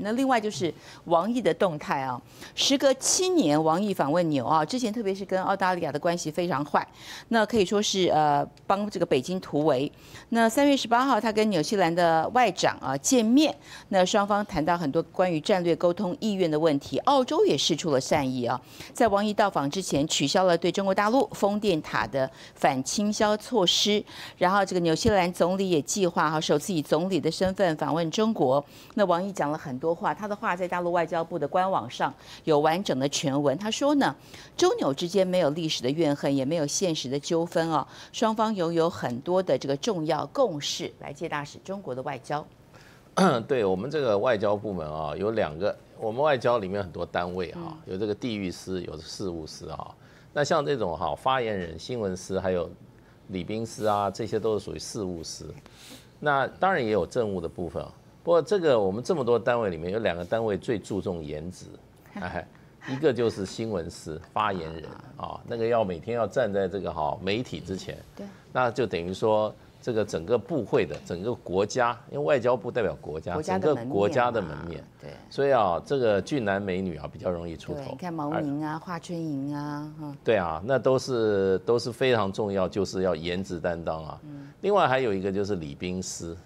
那另外就是王毅的动态啊，时隔7年，王毅访问纽澳，之前特别是跟澳大利亚的关系非常坏，那可以说是帮这个北京突围。那3月18号，他跟纽西兰的外长啊见面，那双方谈到很多关于战略沟通意愿的问题。澳洲也释出了善意啊，在王毅到访之前取消了对中国大陆风电塔的反倾销措施，然后这个纽西兰总理也计划哈首次以总理的身份访问中国。那王毅讲了很多话，他的话在大陆外交部的官网上有完整的全文。他说呢，中纽之间没有历史的怨恨，也没有现实的纠纷啊，双方拥有很多的这个重要共识。来，介大使，中国的外交，对我们这个外交部门啊，有两个，我们外交里面很多单位啊，有这个地域司，有事务司啊。那像这种哈、发言人、新闻司，还有礼宾司啊，这些都是属于事务司。那当然也有政务的部分。不过这个我们这么多单位里面有两个单位最注重颜值，哎，一个就是新闻司发言人啊，那个要每天要站在这个哈媒体之前，对，那就等于说这个整个部会的整个国家，因为外交部代表国家，整个国家的门面，对，所以啊，这个俊男美女啊比较容易出头，你看毛宁啊、华春莹啊，对啊，那都是非常重要，就是要颜值担当啊。另外还有一个就是礼宾司。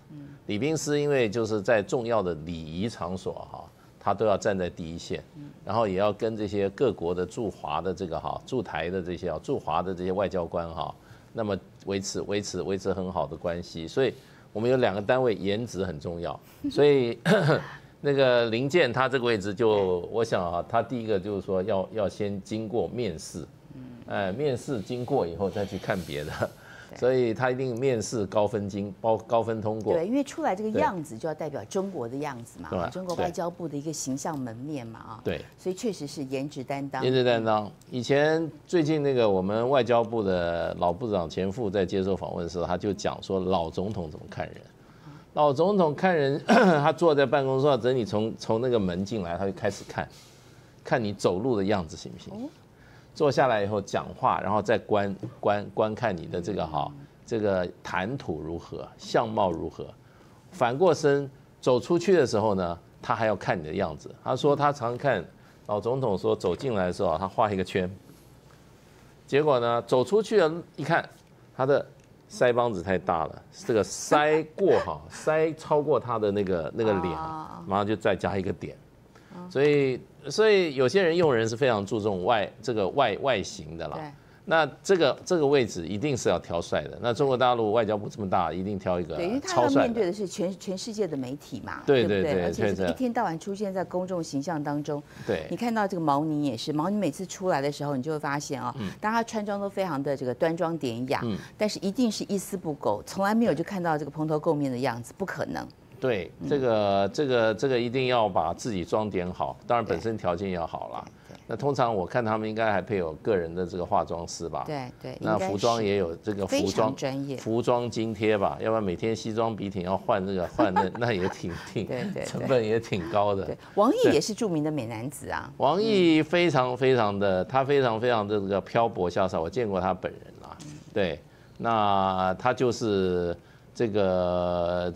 礼宾司因为就是在重要的礼仪场所哈，他都要站在第一线，然后也要跟这些各国的驻华的这个哈、驻台的这些啊、驻华的这些外交官哈，那么维持很好的关系。所以我们有两个单位颜值很重要，所以那个林健他这个位置就我想啊，他第一个就是说要先经过面试，哎，面试经过以后再去看别的。所以他一定面试高分通过。对，因为出来这个样子就要代表中国的样子嘛，中国外交部的一个形象门面嘛啊。对，所以确实是颜值担当。颜值担当。以前最近那个我们外交部的老部长钱复在接受访问的时候，他就讲说老总统怎么看人，老总统看人，他坐在办公桌上，等你从那个门进来，他就开始看你走路的样子行不行。坐下来以后讲话，然后再观看你的这个哈，这个谈吐如何，相貌如何。反过身走出去的时候呢，他还要看你的样子。他说他常看老总统说走进来的时候，他画一个圈。结果呢，走出去了一看，他的腮帮子太大了，这个腮过哈，腮超过他的那个脸，马上就再加一个点。所以有些人用人是非常注重外形的啦。那这个位置一定是要挑帅的。那中国大陆外交部这么大，一定挑一个超帅的。对，因为他要面对的是全世界的媒体嘛，对不对？而且一天到晚出现在公众形象当中。对，你看到这个毛宁也是，毛宁每次出来的时候，你就会发现啊，当他穿装都非常的这个端庄典雅，但是一定是一丝不苟，从来没有就看到这个蓬头垢面的样子，不可能。对，这个一定要把自己装点好，当然本身条件要好啦。那通常我看他们应该还配有个人的这个化妆师吧？对对，那服装也有这个服装津贴吧？要不然每天西装笔挺要换这个换那也挺成本也挺高的。王毅也是著名的美男子啊。王毅非常非常的这个漂泊潇洒，我见过他本人啦。对，那他就是。这个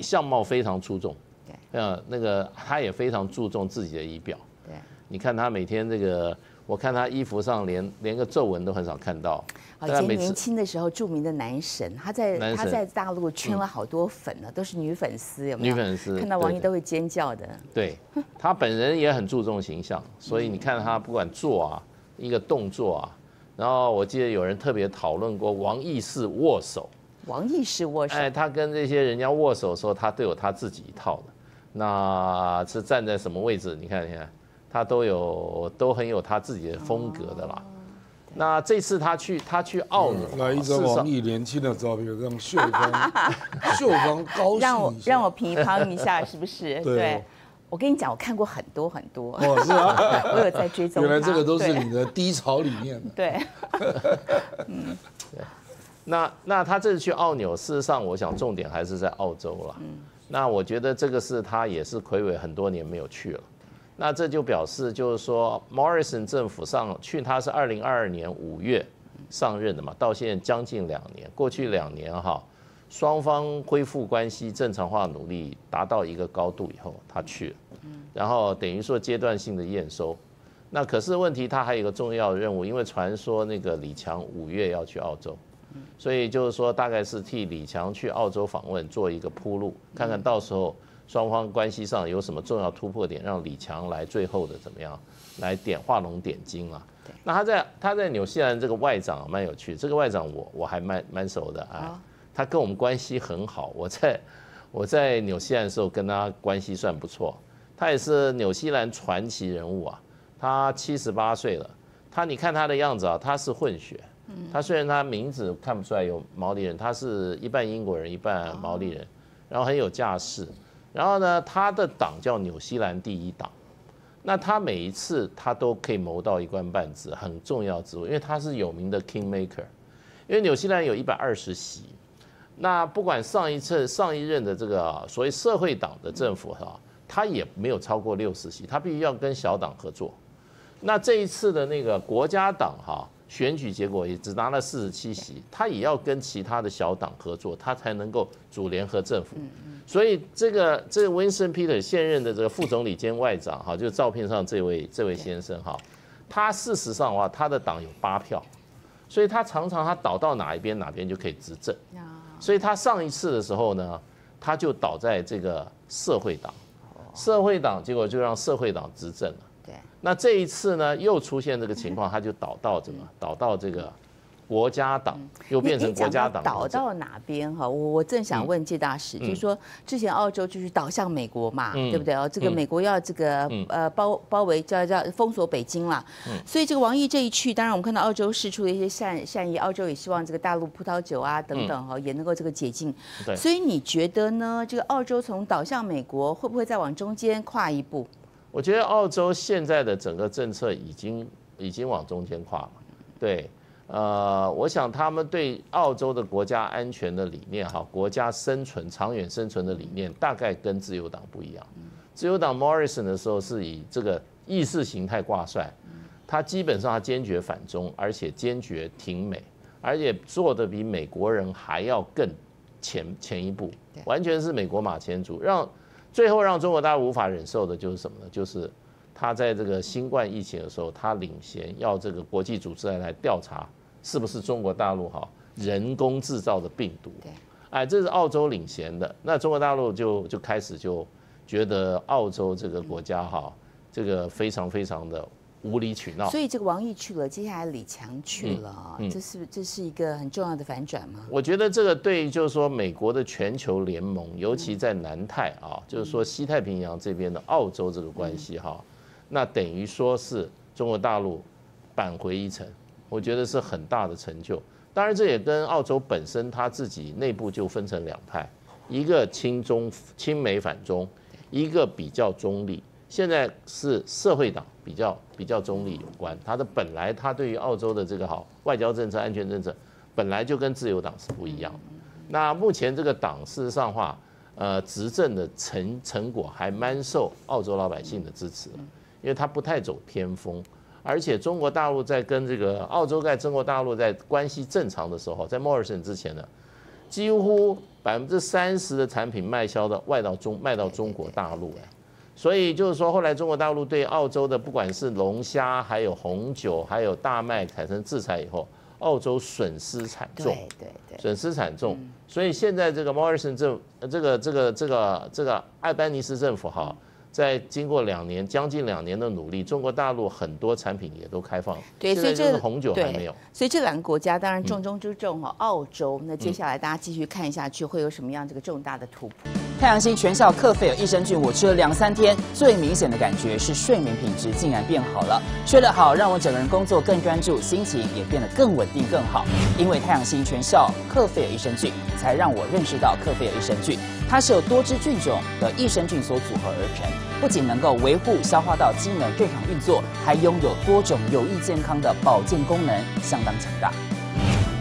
相貌非常出众，对，那个他也非常注重自己的仪表，对，你看他每天这个，我看他衣服上连个皱纹都很少看到。以前年轻的时候，著名的男神，他在大陆圈了好多粉呢，都是女粉丝，有没有？女粉丝看到王毅都会尖叫的。对，他本人也很注重形象，所以你看他不管做啊一个动作啊，然后我记得有人特别讨论过王毅式握手。王毅式握手，哎，他跟这些人家握手的时候，他都有他自己一套的。那是站在什么位置？你看，他都很有他自己的风格的啦。那这次他去澳门，来一张王毅年轻的照片，让秀芳高兴一下，让我评判一下，是不是？对。我跟你讲，我看过很多，哦，是啊，我有在追踪。原来这个都是你的低潮里面的。对，嗯。那他这次去澳纽，事实上我想重点还是在澳洲了。那我觉得这个是他也是睽违很多年没有去了。那这就表示就是说 ，Morrison 政府上去他是2022年5月上任的嘛，到现在将近2年，过去2年哈，双方恢复关系正常化努力达到一个高度以后，他去了，然后等于说阶段性的验收。那可是问题，他还有一个重要的任务，因为传说那个李强5月要去澳洲，所以就是说大概是替李强去澳洲访问做一个铺路，看看到时候双方关系上有什么重要突破点，让李强来最后的怎么样来点画龙点睛啊。那他在纽西兰这个外长蛮有趣，这个外长我还蛮熟的啊，他跟我们关系很好，我在纽西兰的时候跟他关系算不错，他也是纽西兰传奇人物啊，他78岁了，他你看他的样子啊，他是混血，他虽然他名字看不出来有毛利人，他是一半英国人一半毛利人，然后很有架势，然后呢他的党叫纽西兰第一党。那他每一次他都可以谋到一官半职，很重要职位，因为他是有名的 kingmaker。因为纽西兰有120席，那不管上一任的这个所谓社会党的政府哈，他也没有超过60席，他必须要跟小党合作。那这一次的那个国家党哈选举结果也只拿了47席，他也要跟其他的小党合作，他才能够组联合政府。所以这个 Winston Peters 现任的这个副总理兼外长哈，就是照片上这位先生哈，他事实上的话，他的党有8票，所以他常常他倒到哪一边就可以执政。所以他上一次的时候呢，他就倒在这个社会党结果就让社会党执政了。对。那这一次呢，又出现这个情况，他就倒到这个。国家党又变成国家党，倒到哪边哈？我正想问介大使，就是说之前澳洲就是倒向美国嘛，对不对哦？这个美国要这个包围叫封锁北京啦，所以这个王毅这一去，当然我们看到澳洲释出了一些善意，澳洲也希望这个大陆葡萄酒啊等等哈也能够这个解禁。所以你觉得呢？这个澳洲从倒向美国会不会再往中间跨一步？我觉得澳洲现在的整个政策已经往中间跨了，对。我想他们对澳洲的国家安全的理念哈，国家生存、长远生存的理念，大概跟自由党不一样。自由党 Morrison 的时候是以这个意识形态挂帅，他基本上他坚决反中，而且坚决挺美，而且做的比美国人还要更前一步，完全是美国马前卒。最后让中国大陆无法忍受的就是什么呢？就是他在这个新冠疫情的时候，他领衔要这个国际组织来调查。是不是中国大陆哈人工制造的病毒？哎，这是澳洲领衔的。那中国大陆就开始就觉得澳洲这个国家哈，这个非常的无理取闹。所以这个王毅去了，接下来李强去了，这是一个很重要的反转吗？我觉得这个对，就是说美国的全球联盟，尤其在南太啊，就是说西太平洋这边的澳洲这个关系哈，那等于说是中国大陆扳回一城。我觉得是很大的成就，当然这也跟澳洲本身他自己内部就分成2派，一个亲美反中，一个比较中立。现在是社会党比较中立有关，他的本来他对于澳洲的这个好外交政策、安全政策本来就跟自由党是不一样的。那目前这个党事实上话，执政的成果还蛮受澳洲老百姓的支持，因为他不太走偏锋。而且中国大陆在跟这个澳洲跟中国大陆在关系正常的时候，在 Morrison 之前呢，几乎30%的产品卖销的卖到中国大陆来，所以就是说后来中国大陆对澳洲的不管是龙虾、还有红酒、还有大麦产生制裁以后，澳洲损失惨重，所以现在这个 Morrison 这个艾班尼斯政府哈。在经过将近两年的努力，中国大陆很多产品也都开放了。对，所以这红酒还没有。所以这2个国家当然重中之重哦，澳洲。那接下来大家继续看下去，会有什么样这个重大的突破？太阳星全效克菲尔益生菌，我吃了2-3天，最明显的感觉是睡眠品质竟然变好了。睡得好，让我整个人工作更专注，心情也变得更稳定更好。因为太阳星全效克菲尔益生菌，才让我认识到克菲尔益生菌。它是由多支菌种的益生菌所组合而成，不仅能够维护消化道机能正常运作，还拥有多种有益健康的保健功能，相当强大。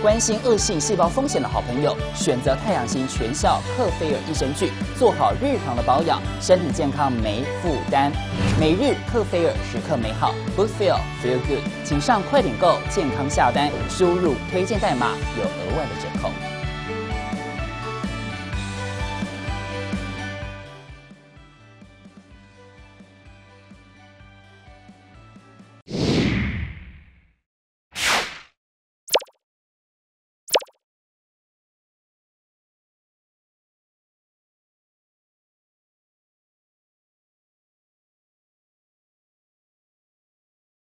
关心恶性细胞风险的好朋友，选择太阳型全效克菲尔益生菌，做好日常的保养，身体健康没负担。每日克菲尔，时刻美好 ，Good Feel Feel Good， 请上快点购健康下单，输入推荐代码有额外的折扣。